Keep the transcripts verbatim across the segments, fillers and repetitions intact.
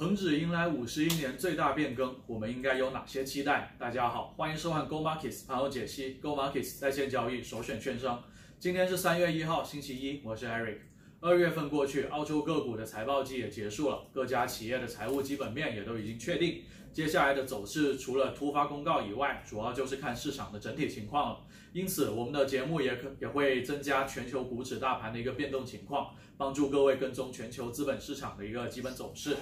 恒指迎来五十一年最大变更，我们应该有哪些期待？大家好，欢迎收看 Go Markets 盘后解析 ，Go Markets 在线交易首选券商。今天是三月一号，星期一，我是 Eric。二月份过去，澳洲个股的财报季也结束了，各家企业的财务基本面也都已经确定。接下来的走势除了突发公告以外，主要就是看市场的整体情况了。因此，我们的节目也可也会增加全球股指大盘的一个变动情况，帮助各位跟踪全球资本市场的一个基本走势。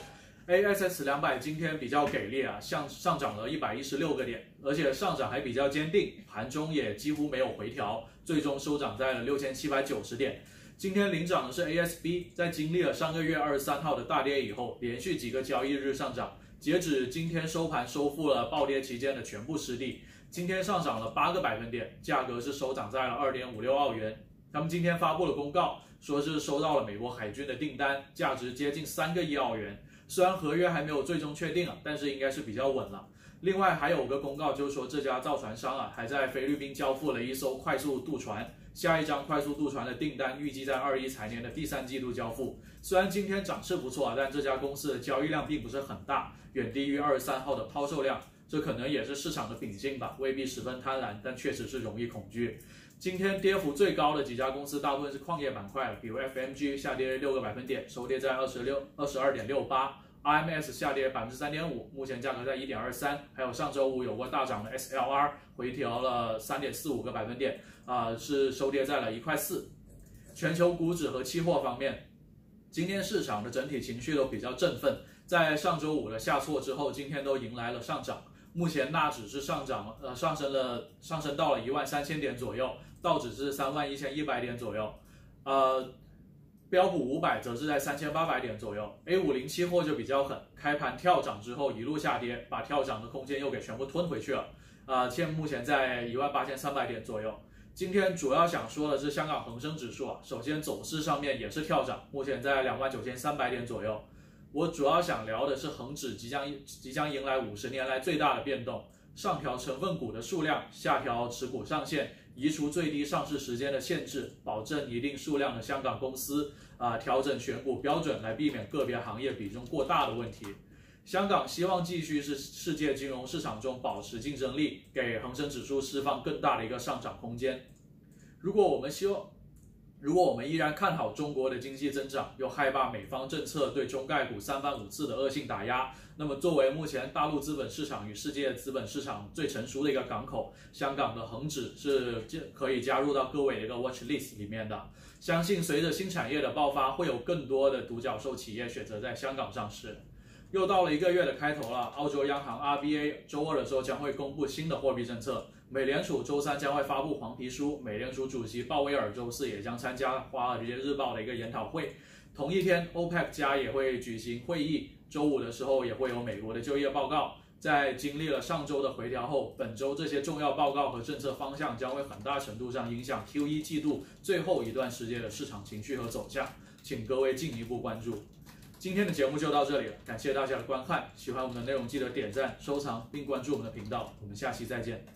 A S S 两百今天比较给力啊，上上涨了一百一十六个点，而且上涨还比较坚定，盘中也几乎没有回调，最终收涨在了六千七百九十点。今天领涨的是 A S B， 在经历了上个月二十三号的大跌以后，连续几个交易日上涨，截止今天收盘收复了暴跌期间的全部失地。今天上涨了八个百分点，价格是收涨在了 二点五六澳元。他们今天发布了公告，说是收到了美国海军的订单，价值接近三个亿澳元。虽然合约还没有最终确定啊，但是应该是比较稳了。另外还有个公告，就是说这家造船商啊，还在菲律宾交付了一艘快速渡船，下一张快速渡船的订单预计在二一财年的第三季度交付。虽然今天涨势不错啊，但这家公司的交易量并不是很大，远低于二十三号的抛售量。这可能也是市场的秉性吧，未必十分贪婪，但确实是容易恐惧。今天跌幅最高的几家公司大部分是矿业板块，比如 F M G 下跌六个百分点，收跌在 二十二点六八， R M S 下跌 百分之三点五， 目前价格在 一点二三， 还有上周五有过大涨的 S L R 回调了 三点四五个百分点、呃、是收跌在了一块四。全球股指和期货方面，今天市场的整体情绪都比较振奋，在上周五的下挫之后，今天都迎来了上涨。目前纳指是上涨，呃，上升了，上升到了一万三千点左右，道指是三万一千一百点左右，呃，标普五百则是在三千八百点左右。A 五十 期货就比较狠，开盘跳涨之后一路下跌，把跳涨的空间又给全部吞回去了，呃，现目前在一万八千三百点左右。今天主要想说的是香港恒生指数啊，首先走势上面也是跳涨，目前在两万九千三百点左右。我主要想聊的是恒指即将即将迎来五十年来最大的变动，上调成分股的数量，下调持股上限，移除最低上市时间的限制，保证一定数量的香港公司啊、呃，调整选股标准来避免个别行业比重过大的问题。香港希望继续是世界金融市场中保持竞争力，给恒生指数释放更大的一个上涨空间。如果我们希望如果我们依然看好中国的经济增长，又害怕美方政策对中概股三番五次的恶性打压，那么作为目前大陆资本市场与世界资本市场最成熟的一个港口，香港的恒指是可以加入到各位的一个 watch list 里面的。相信随着新产业的爆发，会有更多的独角兽企业选择在香港上市。又到了一个月的开头了，澳洲央行 R B A 周二的时候将会公布新的货币政策，美联储周三将会发布黄皮书，美联储主席鲍威尔周四也将参加华尔街日报的一个研讨会。同一天 ，OPEC 加也会举行会议，周五的时候也会有美国的就业报告。在经历了上周的回调后，本周这些重要报告和政策方向将会很大程度上影响 Q 一 季度最后一段时间的市场情绪和走向，请各位进一步关注。今天的节目就到这里了，感谢大家的观看。喜欢我们的内容，记得点赞、收藏并关注我们的频道。我们下期再见。